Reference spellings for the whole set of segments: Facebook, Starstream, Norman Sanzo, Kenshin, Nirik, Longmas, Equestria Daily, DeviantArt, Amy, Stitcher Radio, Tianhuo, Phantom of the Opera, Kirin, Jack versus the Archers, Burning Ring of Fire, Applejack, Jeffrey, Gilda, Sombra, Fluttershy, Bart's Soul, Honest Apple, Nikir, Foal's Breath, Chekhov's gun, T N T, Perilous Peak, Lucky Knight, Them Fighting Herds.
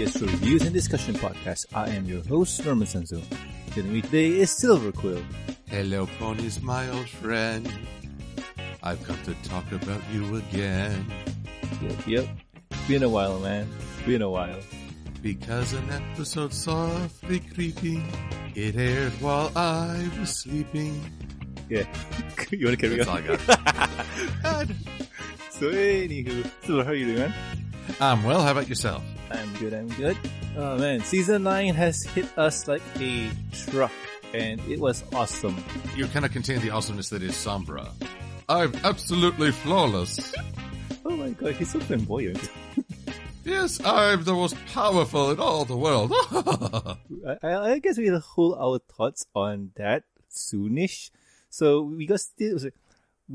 MBS show reviews and discussion podcast. I am your host, Norman Sanzo. Joining me today is Silver Quill. Hello, ponies, my old friend. I've come to talk about you again. Yep. Been a while, man. Been a while. Because an episode softly creeping, it aired while I was sleeping. Yeah. You want to carry on? That's all I got. So, anywho. Silver, how are you doing, man? I'm well. How about yourself? I'm good. Oh, man. Season 9 has hit us like a truck, and it was awesome. You kind of contain the awesomeness that is Sombra. I'm absolutely flawless. Oh, my God. He's so flamboyant. Yes, I'm the most powerful in all the world. I guess we'll hold our thoughts on that soonish. So we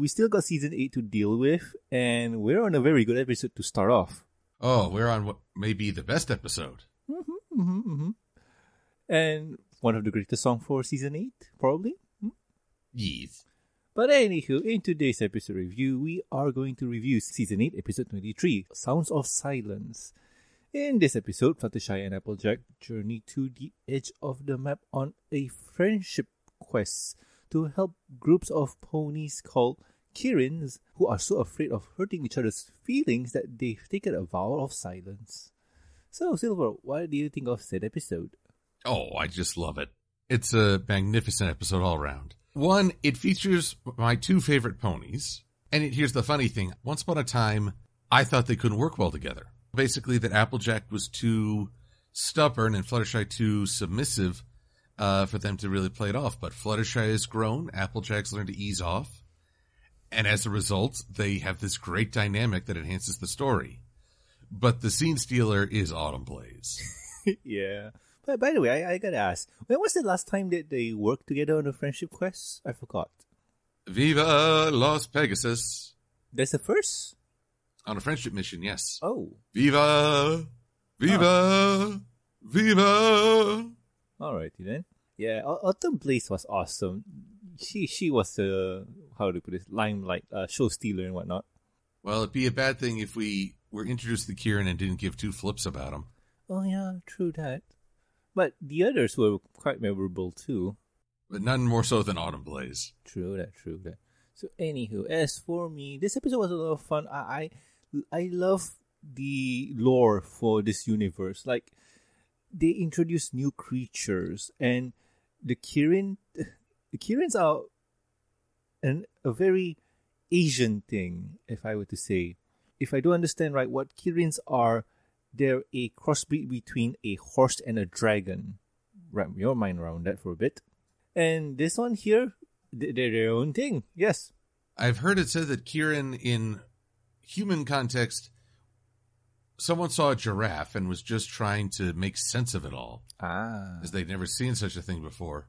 still got season 8 to deal with, and we're on a very good episode to start off. Oh, we're on what may be the best episode. And one of the greatest songs for season 8, probably. Yes. But anywho, in today's episode review, we are going to review Season 8, Episode 23, Sounds of Silence. In this episode, Fluttershy and Applejack journey to the edge of the map on a friendship quest to help groups of ponies called Kirins, who are so afraid of hurting each other's feelings that they've taken a vow of silence. So, Silver, what do you think of said episode? Oh, I just love it. It's a magnificent episode all around. One, it features my two favorite ponies. And here's the funny thing. Once upon a time, I thought they couldn't work well together. Basically, that Applejack was too stubborn and Fluttershy too submissive for them to really play it off. But Fluttershy has grown. Applejack's learned to ease off. And as a result, they have this great dynamic that enhances the story. But the scene stealer is Autumn Blaze. Yeah. But by the way, I gotta ask, when was the last time that they worked together on a friendship quest? I forgot. Viva Los Pegasus. That's the first? On a friendship mission, yes. Oh. Viva. Alrighty then. Yeah, Autumn Blaze was awesome. She was the, how do you put it, limelight, show stealer and whatnot. Well, it'd be a bad thing if we were introduced to Kirin and didn't give two flips about him. Oh yeah, true that. But the others were quite memorable too. But none more so than Autumn Blaze. True that. So anywho, as for me, this episode was a lot of fun. I love the lore for this universe. Like, they introduce new creatures, and the Kirins are a very Asian thing, if I were to say. If I do understand right, what Kirins are, they're a crossbreed between a horse and a dragon. Wrap your mind around that for a bit. And this one here, they're their own thing, yes. I've heard it said that Kirin, in human context, someone saw a giraffe and was just trying to make sense of it all. Ah. Because they'd never seen such a thing before.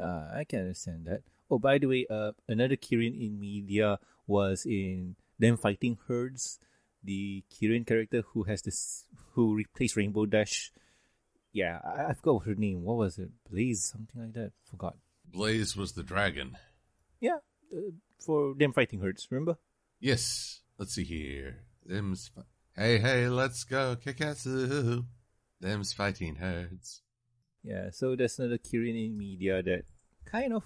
I can understand that. Oh, by the way, another Kirin in media was in Them Fighting Herds. The Kirin character who replaced Rainbow Dash. Yeah, I forgot her name. What was it? Blaze, something like that. Forgot. Blaze was the dragon. Yeah, for Them Fighting Herds, remember? Yes. Let's see here. Them's... Hey, let's go, Kikatsu. Them's Fighting Herds. Yeah, so that's another Kirin in media that kind of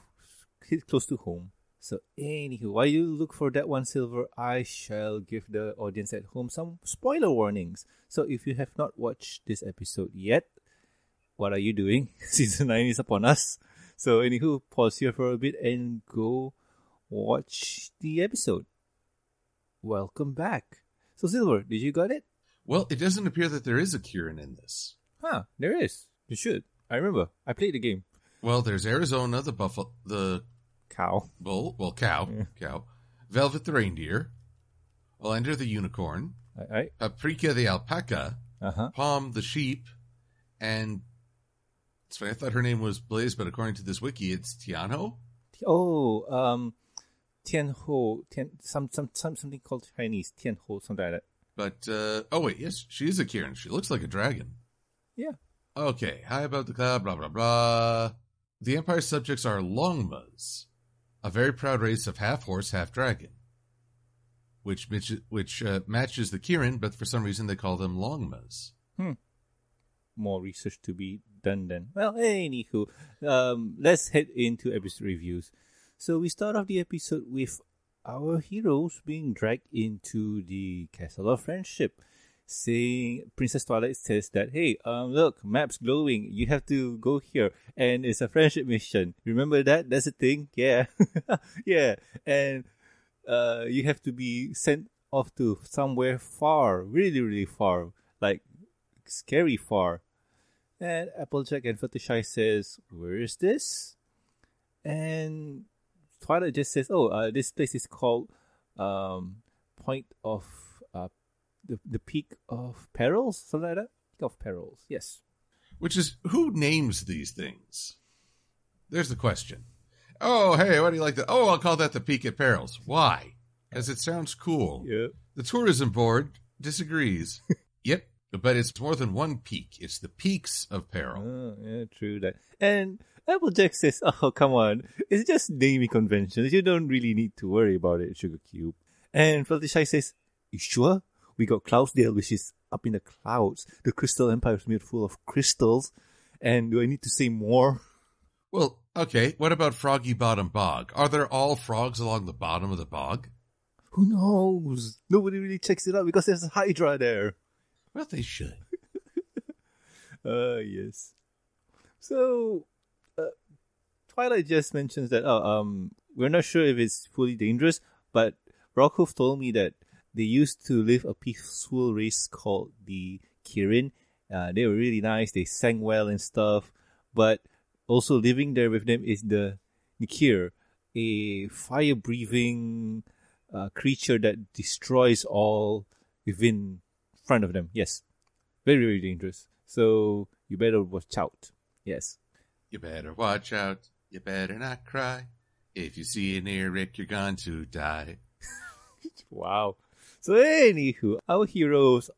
hit close to home. So anywho, while you look for that one, Silver, I shall give the audience at home some spoiler warnings. So if you have not watched this episode yet, what are you doing? Season 9 is upon us. So anywho, pause here for a bit and go watch the episode. Welcome back. So Silver, did you got it? Well, it doesn't appear that there is a Kirin in this. Huh, there is. You should. I remember. I played the game. Well, there's Arizona, the buffalo, the... Cow. Bull. Well, cow. Yeah. Cow. Velvet the reindeer. Olander the unicorn. Aye. Paprika the alpaca. Palm the sheep. And so I thought her name was Blaze, but according to this wiki, it's Tianhuo. Tianhuo. Something called Chinese. Tianhuo, something like that. But, yes, she is a Kirin. She looks like a dragon. Yeah. Okay. High above the cloud, blah, blah, blah. The Empire's subjects are Longmas, a very proud race of half-horse, half-dragon, which matches the Kirin, but for some reason they call them Longmas. more research to be done then. Well, anywho, let's head into episode reviews. So we start off the episode with our heroes being dragged into the Castle of Friendship. Saying, Princess Twilight says that, hey, look, map's glowing. You have to go here. And it's a friendship mission. Remember that? That's a thing? Yeah. Yeah. And you have to be sent off to somewhere far. Really, really far. Like, scary far. And Applejack and Fluttershy says, where is this? And Twilight just says, oh, this place is called Point of... The Peak of Perils, something like that? Peak of Perils, yes. Which is, who names these things? There's the question. Oh, hey, what do you like to... Oh, I'll call that the Peak of Perils. Why? Because it sounds cool. Yeah. The tourism board disagrees. Yep, but it's more than one peak. It's the Peaks of Peril. Oh, yeah, true that. And Applejack says, oh, come on. It's just naming conventions. You don't really need to worry about it, Sugar Cube. And Fluttershy says, you sure? We got Cloudsdale, which is up in the clouds. The Crystal Empire is made full of crystals. And do I need to say more? Well, okay. What about Froggy Bottom Bog? Are there all frogs along the bottom of the bog? Who knows? Nobody really checks it out because there's a Hydra there. Well, they should. Yes. So, Twilight just mentions that, we're not sure if it's fully dangerous, but Rockhoof told me that they used to live a peaceful race called the Kirin. They were really nice. They sang well and stuff. But also living there with them is the Nikir, a fire-breathing creature that destroys all within front of them. Yes. Very, very dangerous. So you better watch out. Yes. You better watch out. You better not cry. If you see a Nirik, you're going to die. Wow. So, anywho, our heroes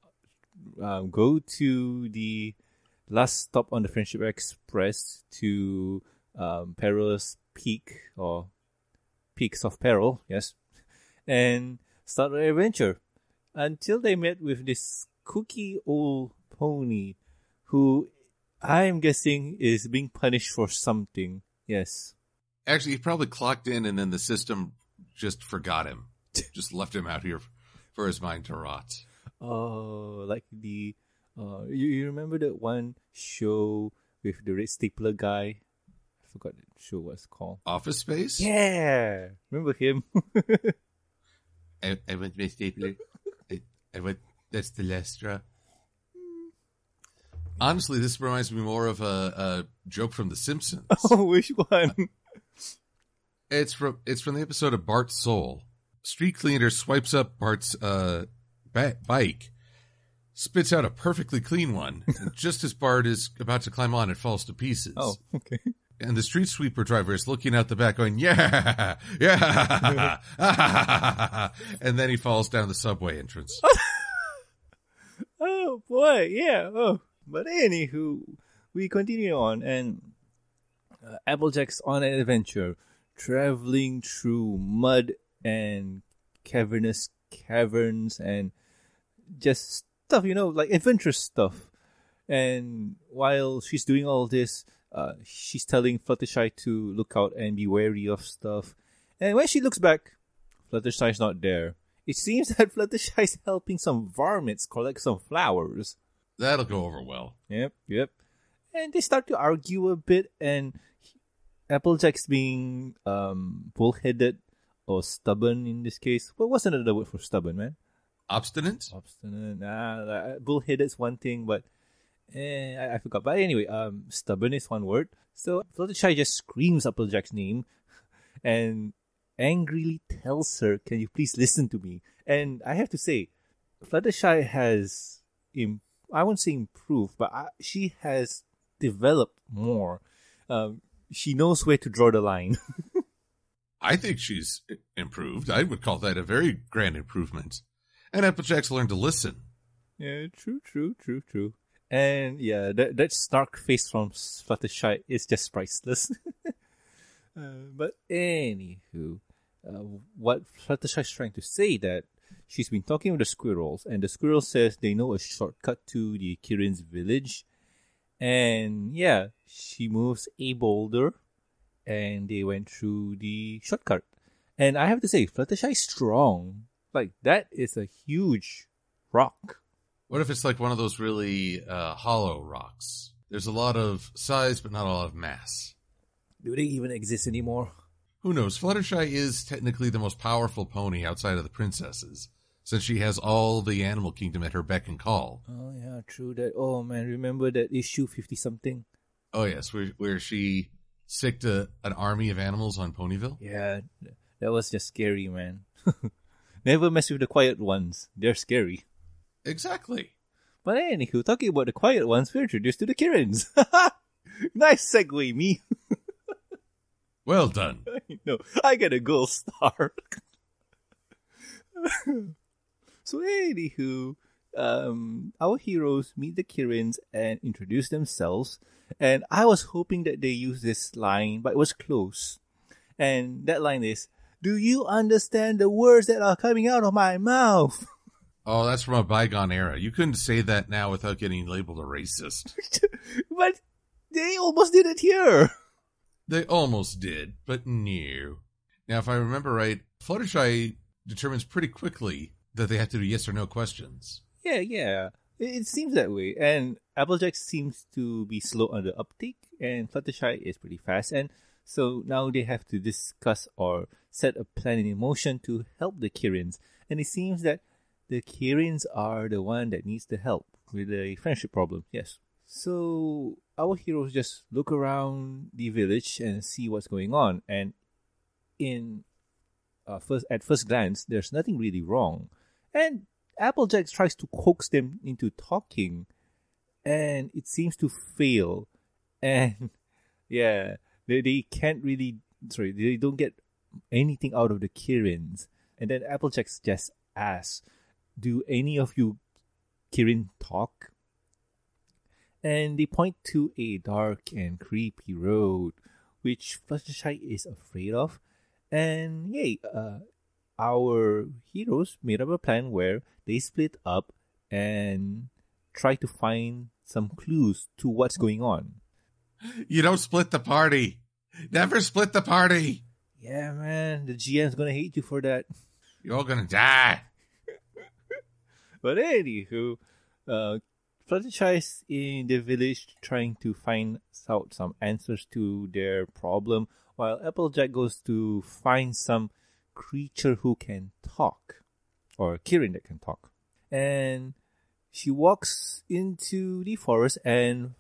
go to the last stop on the Friendship Express to Perilous Peak, or Peaks of Peril, yes, and start their adventure until they met with this kooky old pony who I'm guessing is being punished for something, yes. Actually, he probably clocked in and then the system just forgot him, just left him out here for his mind to rot. Oh, like the... You remember that one show with the red stapler guy? I forgot the show was called. Office Space? Yeah! Remember him? I want my stapler. I want... That's the last straw. Honestly, this reminds me more of a joke from The Simpsons. Oh, which one? It's from the episode of Bart's Soul. Street cleaner swipes up Bart's bike, spits out a perfectly clean one, and just as Bart is about to climb on, it falls to pieces. Oh, okay. And the street sweeper driver is looking out the back going, yeah, yeah, yeah. And then he falls down the subway entrance. Oh, boy, yeah. Oh, but anywho, we continue on, and Applejack's on an adventure, traveling through mud and cavernous caverns and just stuff, you know, like adventurous stuff. And while she's doing all this, she's telling Fluttershy to look out and be wary of stuff. And when she looks back, Fluttershy's not there. It seems that Fluttershy's helping some varmints collect some flowers. That'll go over well. Yep. And they start to argue a bit, and Applejack's being bullheaded. Or stubborn in this case. Well, what's another word for stubborn, man? Obstinate. Bullheaded's one thing, but I forgot. But anyway, stubborn is one word. So Fluttershy just screams Applejack's name and angrily tells her, can you please listen to me? And I have to say, Fluttershy has, I won't say improved, but she has developed more. She knows where to draw the line. I think she's improved. I would call that a very grand improvement. And Applejack's learned to listen. Yeah, true. And yeah, that snark face from Fluttershy is just priceless. But anywho, what Fluttershy's trying to say that she's been talking with the squirrels, and the squirrel says they know a shortcut to the Kirin's village, And yeah, she moves a boulder and they went through the shortcut. And I have to say, Fluttershy's strong. Like, that is a huge rock. What if it's like one of those really hollow rocks? There's a lot of size, but not a lot of mass. Do they even exist anymore? Who knows? Fluttershy is technically the most powerful pony outside of the princesses, since she has all the animal kingdom at her beck and call. Oh, yeah, true that. Oh, man, remember that issue 50-something? Oh, yes, where she sicked an army of animals on Ponyville? Yeah, that was just scary, man. Never mess with the quiet ones. They're scary. Exactly. But anywho, talking about the quiet ones, we're introduced to the Kirins. Nice segue, me. Well done. No, I get a gold star. So anywho, our heroes meet the Kirins and introduce themselves. And I was hoping that they use this line, but it was close. And that line is, "Do you understand the words that are coming out of my mouth?" Oh, that's from a bygone era. You couldn't say that now without getting labeled a racist. But they almost did it here. They almost did, but no. Now, if I remember right, Fluttershy determines pretty quickly that they have to do yes or no questions. Yeah. It seems that way. And Applejack seems to be slow on the uptake, and Fluttershy is pretty fast. And so now they have to discuss or set a plan in motion to help the Kirins. And it seems that the Kirins are the one that needs the help with a friendship problem. Yes. So our heroes just look around the village and see what's going on. And at first glance, there's nothing really wrong. And Applejack tries to coax them into talking, and it seems to fail. And yeah, they don't get anything out of the Kirins. And then Applejack just asks, "Do any of you Kirin talk?" And they point to a dark and creepy road, which Fluttershy is afraid of. And yay, our heroes made up a plan where they split up and try to find some clues to what's going on. You don't split the party. Never split the party. Yeah, man, the GM's gonna hate you for that. You're all gonna die. But anywho, Fluttershy is in the village trying to find out some answers to their problem, while Applejack goes to find some creature who can talk, or a Kirin that can talk. And she walks into the forest and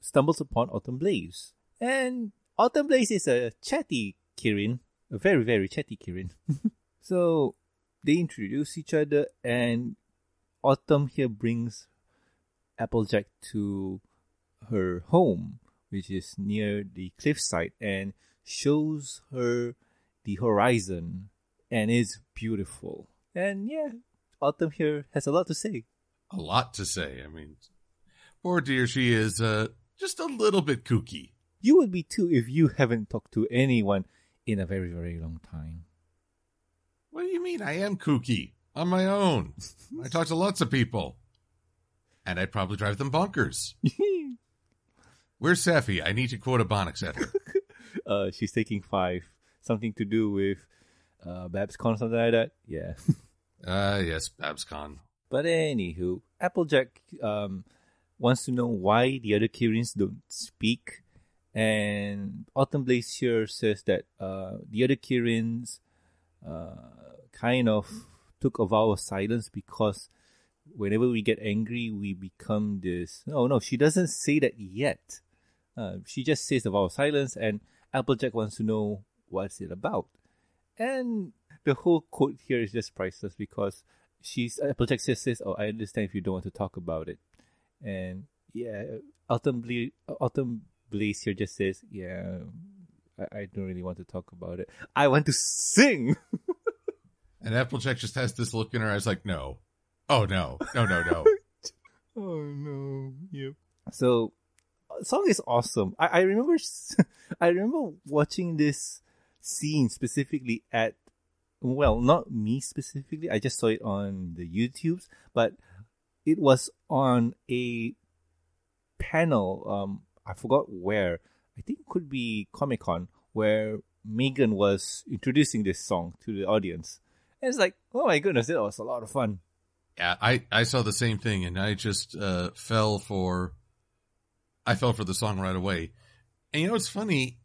stumbles upon Autumn Blaze. And Autumn Blaze is a chatty Kirin, a very, very chatty Kirin. So they introduce each other, and Autumn here brings Applejack to her home, which is near the cliffside, and shows her the horizon, and is beautiful. And yeah, Autumn here has a lot to say. A lot to say. I mean, poor dear, she is just a little bit kooky. You would be too if you haven't talked to anyone in a very, very long time. What do you mean? I am kooky on my own. I talk to lots of people. And I'd probably drive them bonkers. Where's Safi? I need to quote a Bonix at her. She's taking 5. Something to do with BabsCon, something like that. Yeah. Yes, BabsCon. But anywho, Applejack wants to know why the other Kirins don't speak. And Autumn Blaze here says that the other Kirins kind of took a vow of silence because whenever we get angry, we become this. No, she doesn't say that yet. She just says the vow of silence, and Applejack wants to know what's it about. And the whole quote here is just priceless because Applejack says, "Oh, I understand if you don't want to talk about it." And yeah, Autumn Blaze here just says, "Yeah, I don't really want to talk about it. I want to sing." And Applejack just has this look in her eyes like, "No. Oh, no. Oh, no. Yep." So, the song is awesome. I remember watching this scene specifically at, well, not me specifically. I just saw it on the YouTubes, but it was on a panel, I forgot where, I think it could be Comic-Con, where Megan was introducing this song to the audience. And it's like, oh my goodness, that was a lot of fun. Yeah, I saw the same thing, and I just fell for the song right away. And you know, it's funny,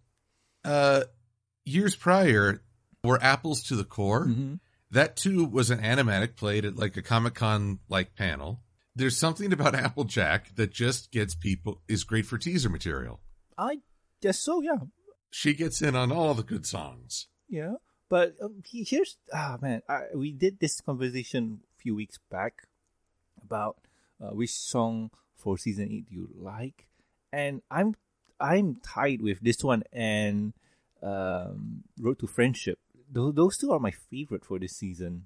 years prior were Apples to the Core. Mm-hmm. That too was an animatic played at like a Comic-Con like panel. There's something about Applejack that just gets people, is great for teaser material. I guess so, yeah. She gets in on all the good songs. Yeah, but here's, we did this conversation a few weeks back about which song for season 8 do you like, and I'm tied with this one and Road to Friendship. Those two are my favorite for this season.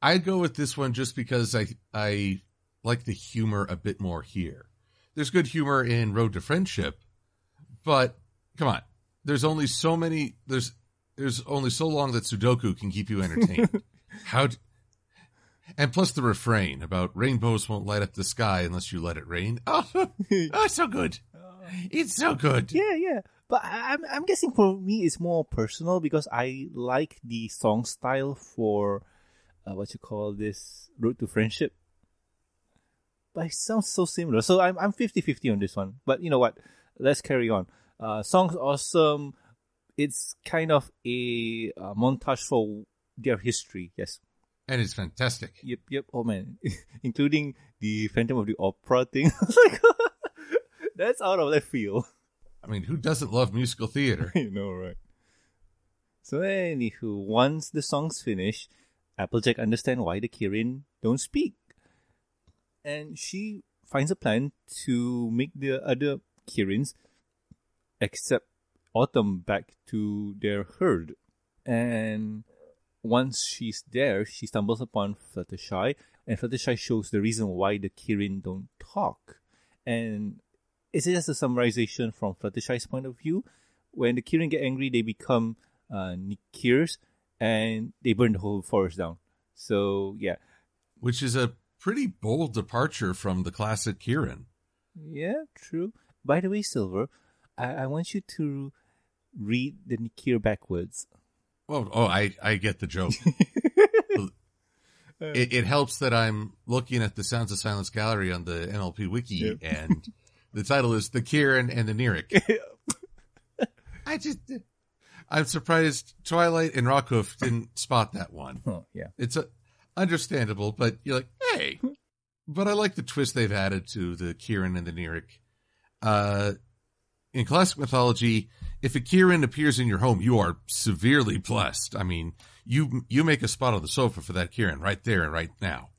I'd go with this one just because I like the humor a bit more here. There's good humor in Road to Friendship, but come on, there's only so long that Sudoku can keep you entertained. And plus the refrain about rainbows won't light up the sky unless you let it rain. Oh so good. It's so good. Yeah, yeah. But I'm guessing for me it's more personal because I like the song style for Road to Friendship. But it sounds so similar. So I'm 50-50 on this one. But you know what? Let's carry on. Song's awesome. It's kind of a montage for their history. Yes. And it's fantastic. Yep. Oh man, including the Phantom of the Opera thing. That's out of left field. I mean, who doesn't love musical theater? You know, right? So, anywho, once the song's finished, Applejack understands why the Kirin don't speak. And she finds a plan to make the other Kirins accept Autumn back to their herd. And once she's there, she stumbles upon Fluttershy, and Fluttershy shows the reason why the Kirin don't talk. And it's just a summarization from Fluttershy's point of view. When the Kirin get angry, they become Nikirs, and they burn the whole forest down. So, yeah. Which is a pretty bold departure from the classic Kirin. Yeah, true. By the way, Silver, I want you to read the Nikir backwards. Well, I get the joke. It helps that I'm looking at the Sounds of Silence gallery on the NLP Wiki, yep. And... the title is The Kirin and the Nirik. I'm surprised Twilight and Rockhoof didn't spot that one. Oh, yeah. It's understandable, but you're like, hey. But I like the twist they've added to The Kirin and the Nirik. In classic mythology, if a Kirin appears in your home, you are severely blessed. I mean, you make a spot on the sofa for that Kirin right there and right now.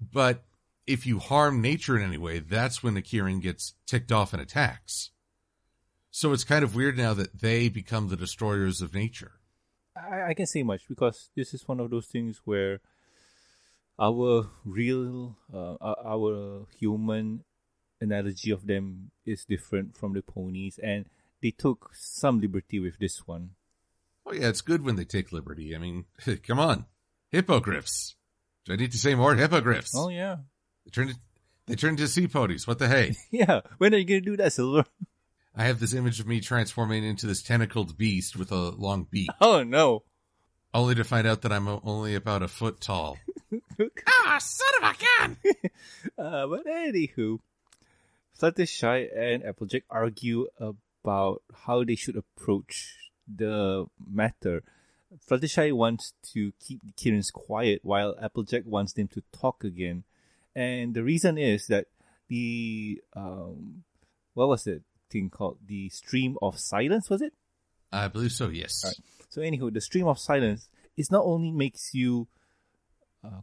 But if you harm nature in any way, that's when the Kirin gets ticked off and attacks. So it's kind of weird now that they become the destroyers of nature. I can't say much because this is one of those things where our human analogy of them is different from the ponies, and they took some liberty with this one. Oh yeah, it's good when they take liberty. I mean, come on. Hippogriffs. Do I need to say more? Hippogriffs. Oh yeah. They turned into sea ponies. What the hey? Yeah. When are you going to do that, Silver? I have this image of me transforming into this tentacled beast with a long beak. Oh, no. Only to find out that I'm only about a foot tall. Son of a gun! But anywho, Fluttershy and Applejack argue about how they should approach the matter. Fluttershy wants to keep the Kirins quiet while Applejack wants them to talk again. And the reason is that the, what was the thing called? The Stream of Silence, was it? I believe so, yes. Right. So anywho, the Stream of Silence, it not only makes you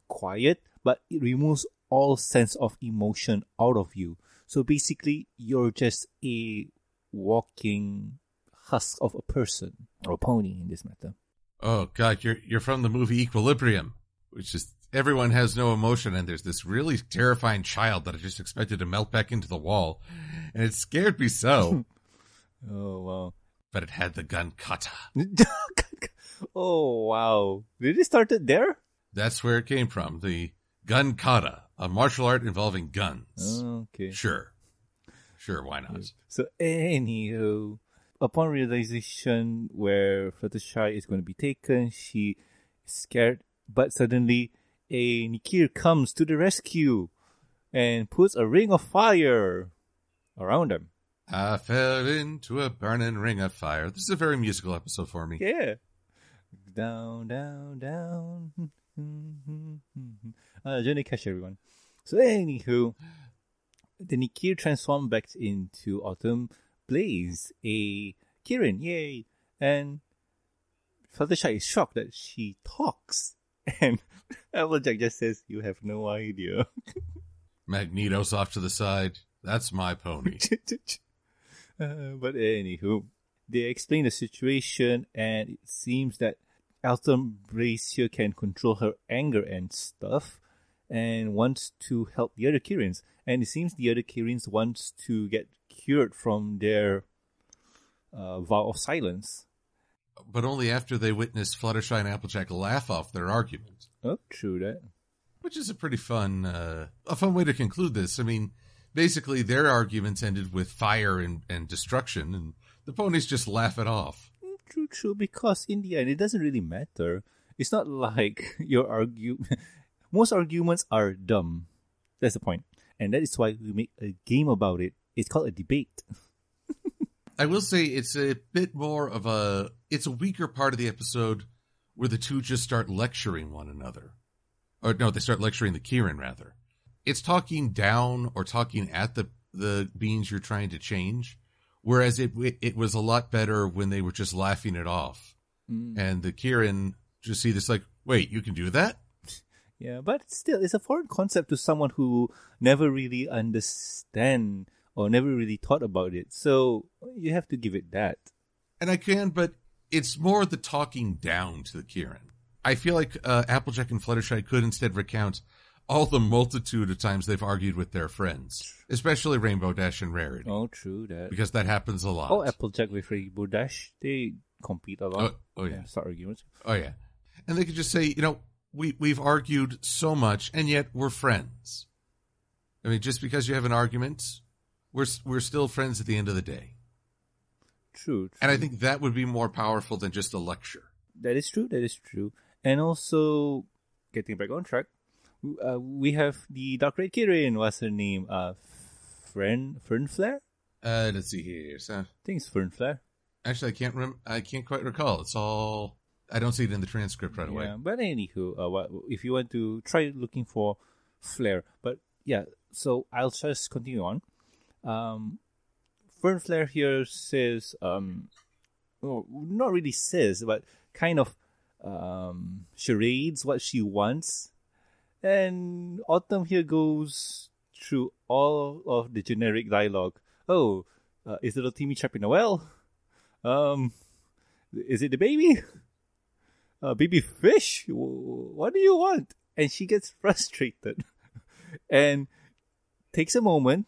quiet, but it removes all sense of emotion out of you. So basically, you're just a walking husk of a person, or a pony in this matter. Oh, God, you're from the movie Equilibrium, which is... everyone has no emotion, and there's this really terrifying child that I just expected to melt back into the wall, and it scared me so. Oh, wow. But it had the gun kata. Oh, wow. Did it start there? That's where it came from, the gun kata, a martial art involving guns. Oh, okay. Sure. Sure, why not? So anyhow, upon realization where Fluttershy is going to be taken, she is scared. But suddenly, a Nikir comes to the rescue and puts a ring of fire around him. I fell into a burning ring of fire. This is a very musical episode for me. Yeah. Down, down, down. Johnny Cash, everyone. So anywho, the Nikir transformed back into Autumn Blaze, a Kirin. Yay. And Fluttershy is shocked that she talks. And Applejack just says, "You have no idea." Magneto's off to the side. That's my pony. But anywho, they explain the situation, and it seems that Autumn Blaze here can control her anger and stuff, and wants to help the other Kirins. And it seems the other Kirins wants to get cured from their vow of silence. But only after they witness Fluttershy and Applejack laugh off their argument. Oh, true that. Which is a pretty fun, a fun way to conclude this. I mean, basically their arguments ended with fire and destruction, and the ponies just laugh it off. True, because in the end, it doesn't really matter. It's not like your argument. Most arguments are dumb. That's the point. And that is why we make a game about it. It's called a debate. I will say it's a bit more of a... It's a weaker part of the episode where the two just start lecturing one another. Or no, they start lecturing the Kirin, rather. It's talking down or talking at the beings you're trying to change. Whereas it was a lot better when they were just laughing it off. Mm. And the Kirin just see this like, wait, you can do that? Yeah, but still, it's a foreign concept to someone who never really understand or never really thought about it. So you have to give it that. And I can, but it's more the talking down to the Kirin. I feel like Applejack and Fluttershy could instead recount all the multitude of times they've argued with their friends, especially Rainbow Dash and Rarity. Oh, true that. Because that happens a lot. Oh, Applejack with Rainbow Dash, they compete a lot. Oh yeah. Start arguments. Oh, yeah. And they could just say, you know, we've argued so much, and yet we're friends. I mean, just because you have an argument, we're still friends at the end of the day. True. And I think that would be more powerful than just a lecture. That is true. And also, getting back on track, we have the Dark Red Kirin. What's her name? Fernflare? Let's see here. So, I think it's Fernflare. Actually, I can't quite recall. It's all... I don't see it in the transcript right away. But anywho, if you want to try looking for Flare. But yeah, so I'll just continue on. Fernflare here says, not really says, but kind of charades what she wants. And Autumn here goes through all of the generic dialogue. Oh, is little Timmy trapped in a well? Is it the baby? Baby fish? What do you want? And she gets frustrated and takes a moment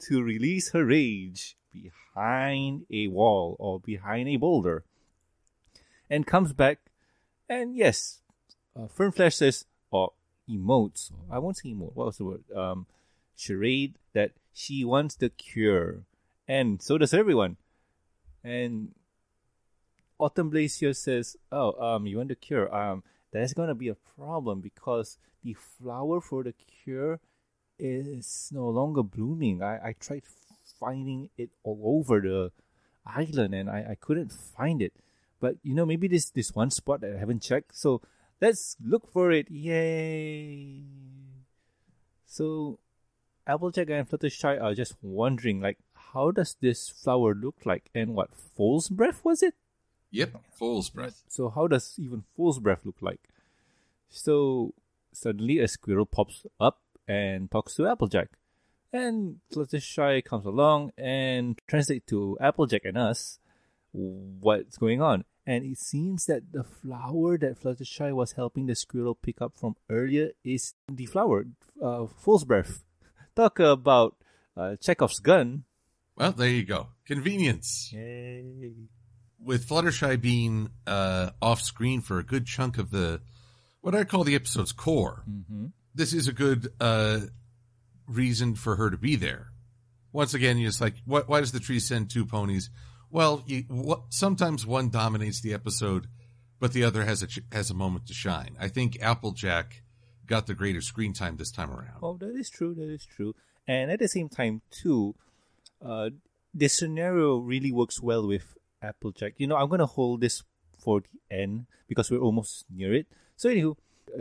to release her rage behind a wall or behind a boulder, and comes back, and yes, Fernflare says, or emotes, I won't say emote, what was the word, charade, that she wants the cure, and so does everyone. And Autumn Blaze here says, you want the cure, that's gonna be a problem, because the flower for the cure is no longer blooming. I tried finding it all over the island, and I couldn't find it. But, you know, maybe this one spot that I haven't checked. So let's look for it. Yay! So Applejack and Fluttershy are just wondering, like, how does this flower look like? And what, Foal's Breath was it? Yep, Foal's Breath. So how does even Foal's Breath look like? So suddenly a squirrel pops up and talks to Applejack. And Fluttershy comes along and translates to Applejack and us what's going on. And it seems that the flower that Fluttershy was helping the squirrel pick up from earlier is the flower, Foal's Breath. Talk about Chekhov's gun. Well, there you go. Convenience. Yay. With Fluttershy being off screen for a good chunk of what I call the episode's core. Mm-hmm. This is a good reason for her to be there. once again, you're just like, what, why does the tree send two ponies? Well, sometimes one dominates the episode, but the other has a moment to shine. I think Applejack got the greater screen time this time around. Oh, that is true. That is true. And at the same time, too, the scenario really works well with Applejack. You know, I'm going to hold this for the end because we're almost near it. So, anywho,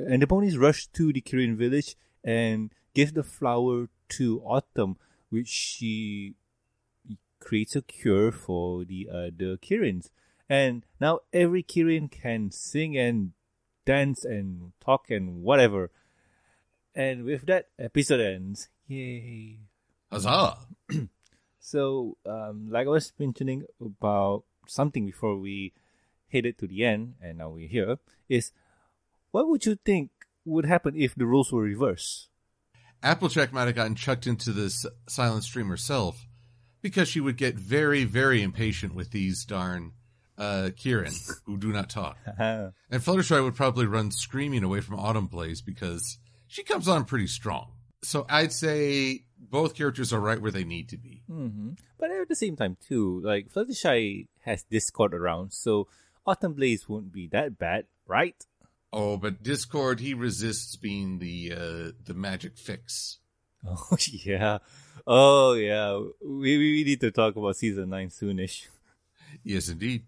and the ponies rush to the Kirin village and give the flower to Autumn, which she creates a cure for the Kirins. And now every Kirin can sing and dance and talk and whatever. And with that, episode ends. Yay. Huzzah! So, like I was mentioning about something before we headed to the end, and now we're here, is what would you think would happen if the roles were reversed? Applejack might have gotten chucked into this silent stream herself because she would get very, very impatient with these darn Kirin who do not talk. And Fluttershy would probably run screaming away from Autumn Blaze because she comes on pretty strong. So I'd say both characters are right where they need to be. Mm-hmm. But at the same time, too, like Fluttershy has Discord around, so Autumn Blaze won't be that bad, right? Oh, but Discord, he resists being the magic fix. Oh, yeah. Oh, yeah. We need to talk about Season 9 soonish. Yes, indeed.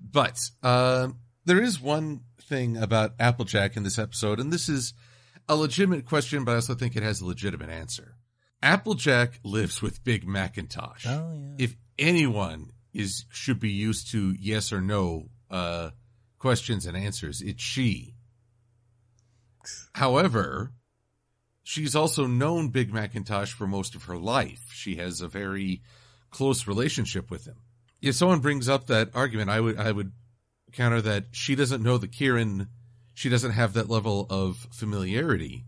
But there is one thing about Applejack in this episode, and this is a legitimate question, but I also think it has a legitimate answer. Applejack lives with Big Macintosh. Oh, yeah. If anyone should be used to yes or no questions and answers, it's she. However, she's also known Big Macintosh for most of her life. She has a very close relationship with him. If someone brings up that argument, I would counter that she doesn't know the Kirin. She doesn't have that level of familiarity.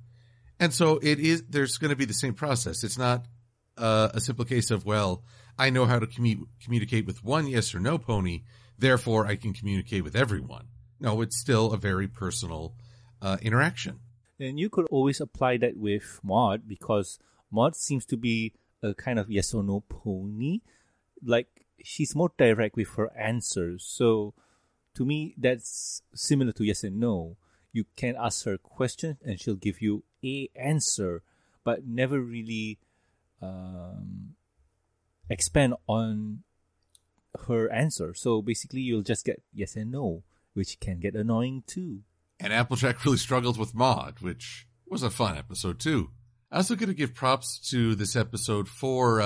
And so there's going to be the same process. It's not a simple case of, well, I know how to communicate with one yes or no pony, therefore I can communicate with everyone. No, it's still a very personal interaction. And you could always apply that with Maud, because Maud seems to be a kind of yes or no pony. Like, she's more direct with her answers. So, to me, that's similar to yes and no. You can ask her questions and she'll give you an answer, but never really expand on her answer. So, basically, you'll just get yes and no, which can get annoying too. And Applejack really struggled with Maud, which was a fun episode, too. I also got to give props to this episode for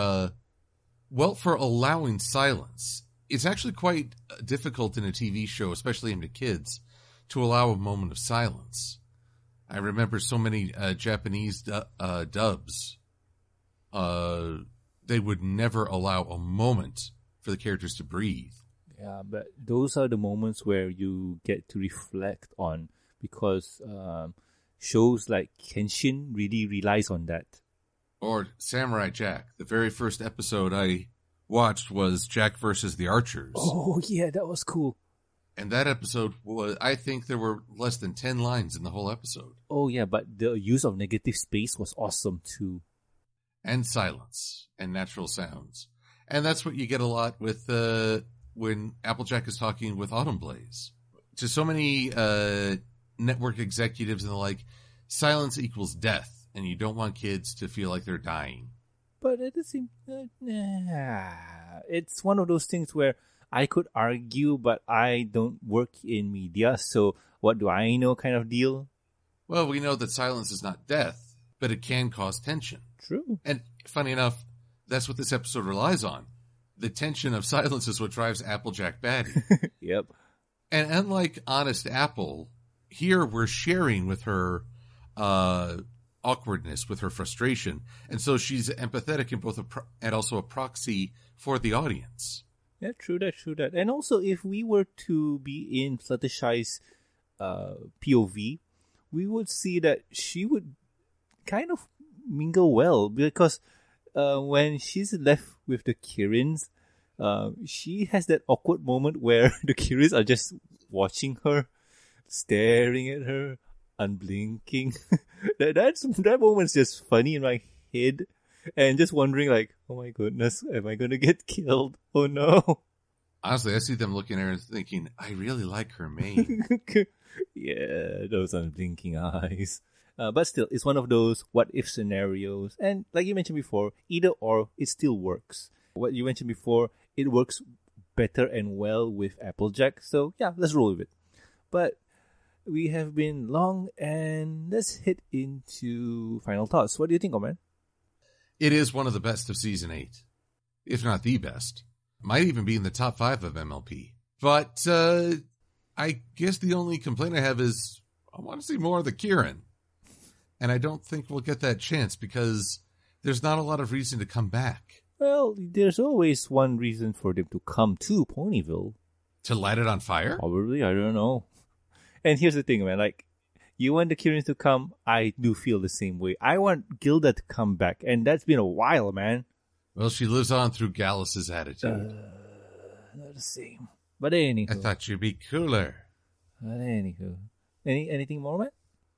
allowing silence. It's actually quite difficult in a TV show, especially aimed at kids, to allow a moment of silence. I remember so many Japanese dubs. They would never allow a moment for the characters to breathe. Yeah, but those are the moments where you get to reflect on, because shows like Kenshin really relies on that. Or Samurai Jack. The very first episode I watched was Jack versus the Archers. Oh, yeah, that was cool. And that episode was, I think there were less than 10 lines in the whole episode. Oh, yeah, but the use of negative space was awesome, too. And silence and natural sounds. And that's what you get a lot with when Applejack is talking with Autumn Blaze. To so many network executives and the like, silence equals death, and you don't want kids to feel like they're dying. But it seems, it's one of those things where I could argue, but I don't work in media, so what do I know kind of deal? Well, we know that silence is not death, but it can cause tension. True. And funny enough, that's what this episode relies on. The tension of silence is what drives Applejack batty. Yep. And unlike Honest Apple, here we're sharing with her awkwardness, with her frustration. And so she's empathetic in both and also a proxy for the audience. Yeah, true that, true that. And also, if we were to be in Fluttershy's POV, we would see that she would kind of mingle well, because when she's left with the Kirins, she has that awkward moment where the Kirins are just watching her, staring at her, unblinking. That moment's just funny in my head. and just wondering like, oh my goodness, am I going to get killed? Oh no. Honestly, I see them looking at her and thinking, I really like her mane. Yeah, those unblinking eyes. But still, it's one of those what-if scenarios. And like you mentioned before, either or, it still works. What you mentioned before, it works better and well with Applejack. So yeah, let's roll with it. But we have been long, and let's head into final thoughts. What do you think, Oman? It is one of the best of Season 8, if not the best. Might even be in the top 5 of MLP. But I guess the only complaint I have is I want to see more of the Kirin. And I don't think we'll get that chance because there's not a lot of reason to come back. Well, there's always one reason for them to come to Ponyville. To light it on fire? Probably, I don't know. And here's the thing, man. Like, you want the Kirins to come, I do feel the same way. I want Gilda to come back, and that's been a while, man. Well, she lives on through Gallus's attitude. Not the same. But anywho. I thought you'd be cooler. But anywho. Anything more, man?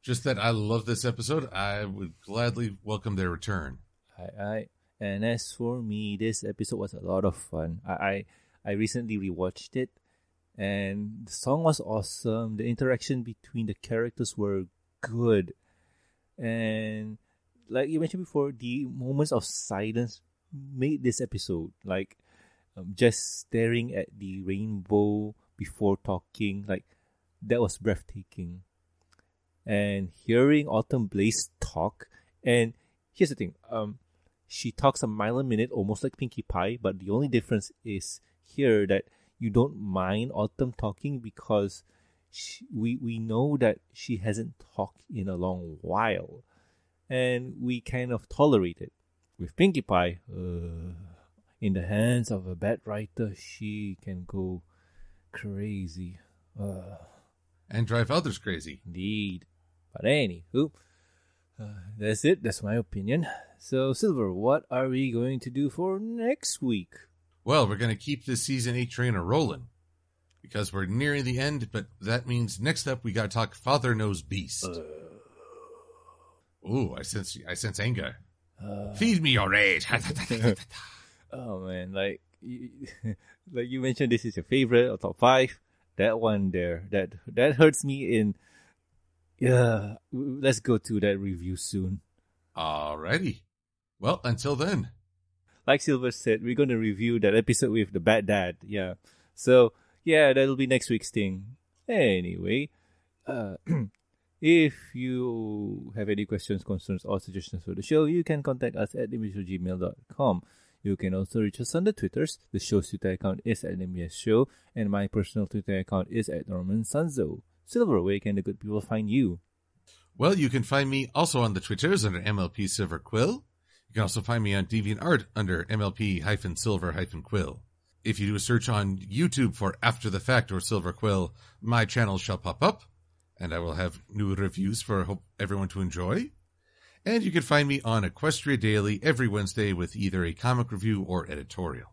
Just that I love this episode. I would gladly welcome their return. Aye. And as for me, this episode was a lot of fun. I recently rewatched it, and the song was awesome. The interaction between the characters were good. And like you mentioned before, the moments of silence made this episode like just staring at the rainbow before talking, like that was breathtaking. And hearing Autumn Blaze talk, and here's the thing, she talks a mile a minute, almost like Pinkie Pie, but the only difference is here that you don't mind Autumn talking because we know that she hasn't talked in a long while, and we kind of tolerate it. With Pinkie Pie, in the hands of a bad writer, she can go crazy. And drive others crazy. Indeed. But anywho, that's it. That's my opinion. So, Silver, what are we going to do for next week? Well, we're going to keep this Season 8 train a-rolling because we're nearing the end, but that means next up we got to talk Father Knows Beast. Ooh, I sense anger. Feed me your rage. Oh man, like you mentioned, this is your favorite or top 5. That one there, that hurts me. In let's go to that review soon. Alrighty. Well, until then, like Silver said, we're gonna review that episode with the bad dad. Yeah. So yeah, that'll be next week's thing. Anyway, if you have any questions, concerns, or suggestions for the show, you can contact us at mbs@gmail.com. You can also reach us on the Twitters. The show's Twitter account is @MBS show, and my personal Twitter account is @Norman Sanzo. Silver, where can the good people find you? Well, you can find me also on the Twitters under MLP Silver Quill. You can also find me on DeviantArt under MLP-Silver-Quill. If you do a search on YouTube for After the Fact or Silver Quill, my channel shall pop up. And I will have new reviews for everyone to enjoy. And you can find me on Equestria Daily every Wednesday with either a comic review or editorial.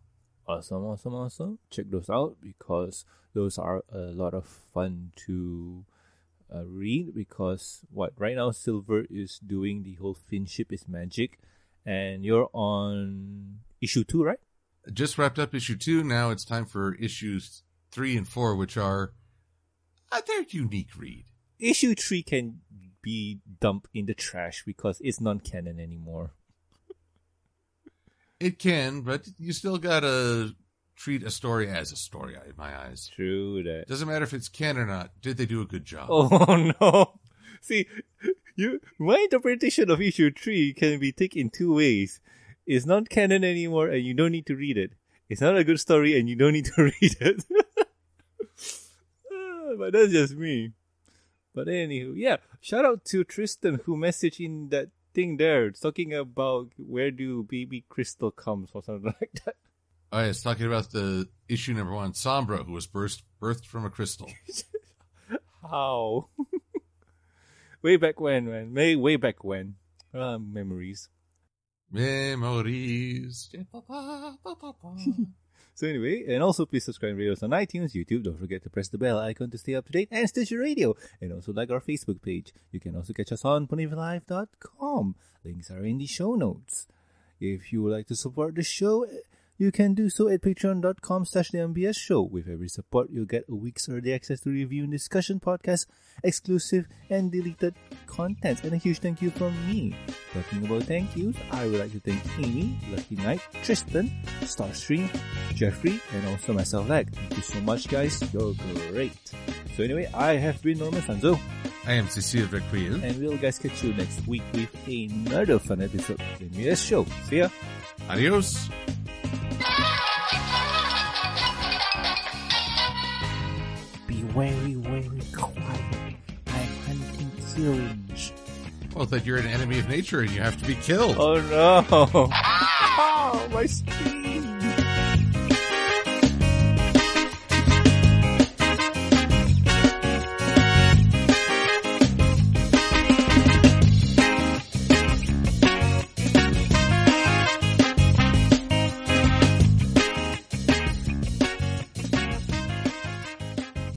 Awesome. Check those out because those are a lot of fun to read because right now Silver is doing the whole Finship is Magic, and you're on issue 2, right? Just wrapped up issue 2. Now it's time for issues 3 and 4, which are they're unique read. Issue 3 can be dumped in the trash because it's non-canon anymore. It can, but you still gotta treat a story as a story in my eyes. True that. Doesn't matter if it's canon or not. Did they do a good job? Oh no! See, my interpretation of issue 3 can be taken in two ways. It's not canon anymore, and you don't need to read it. It's not a good story, and you don't need to read it. But that's just me. But anywho, yeah, shout out to Tristan who messaged in that thing there. It's talking about where do baby Crystal comes or something like that. Oh, yeah, it's talking about the issue number 1, Sombra, who was birthed from a crystal. How? Way back when, man. Way back when. Memories. So anyway, and also please subscribe to us on iTunes, YouTube. Don't forget to press the bell icon to stay up to date, and Stitcher Radio. And also like our Facebook page. You can also catch us on ponyvillelive.com. Links are in the show notes. If you would like to support the show, you can do so at patreon.com/the MBS show. With every support, you'll get a week's early access to review and discussion podcasts, exclusive and deleted contents, and a huge thank you from me. Talking about thank yous, I would like to thank Amy, Lucky Knight, Tristan, Starstream, Jeffrey, and also myself, Lag. Thank you so much, guys. You're great. So anyway, I have been Norman Sanzo. I am Silver Quill. And we'll guys catch you next week with another fun episode of the MBS show. See ya. Adios. Be wary, wary, quiet. I'm hunting Kirins. Well, that you're an enemy of nature and you have to be killed. Oh no! Oh, my speed!